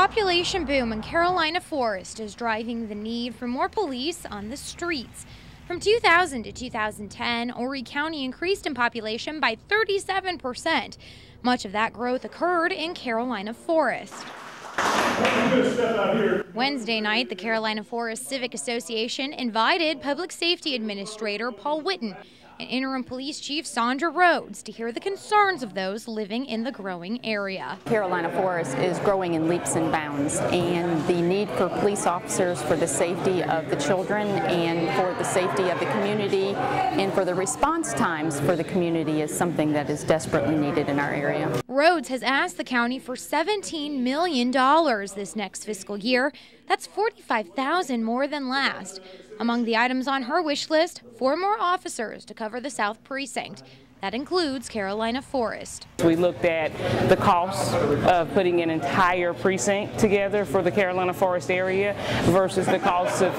population boom in Carolina Forest is driving the need for more police on the streets. From 2000 to 2010, Horry County increased in population by 37%. Much of that growth occurred in Carolina Forest. Wednesday night, the Carolina Forest Civic Association invited Public Safety Administrator Paul Whitten and Interim Police Chief Sondra Rhodes to hear the concerns of those living in the growing area. Carolina Forest is growing in leaps and bounds, and the need for police officers for the safety of the children and for the safety of the community and for the response times for the community is something that is desperately needed in our area. Rhodes has asked the county for $17 million this next fiscal year. That's $45,000 more than last. Among the items on her wish list, 4 more officers to cover the South Precinct. That includes Carolina Forest. We looked at the cost of putting an entire precinct together for the Carolina Forest area versus the cost of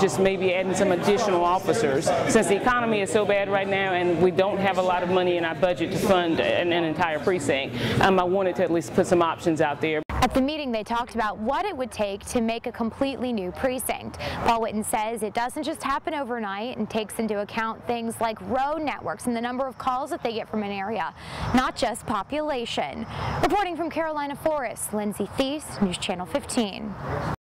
just maybe adding some additional officers. Since the economy is so bad right now and we don't have a lot of money in our budget to fund an entire precinct, I wanted to at least put some options out there. At the meeting, they talked about what it would take to make a completely new precinct. Paul Whitten says it doesn't just happen overnight and takes into account things like road networks and the number of calls that they get from an area, not just population. Reporting from Carolina Forest, Lindsay Thies, News Channel 15.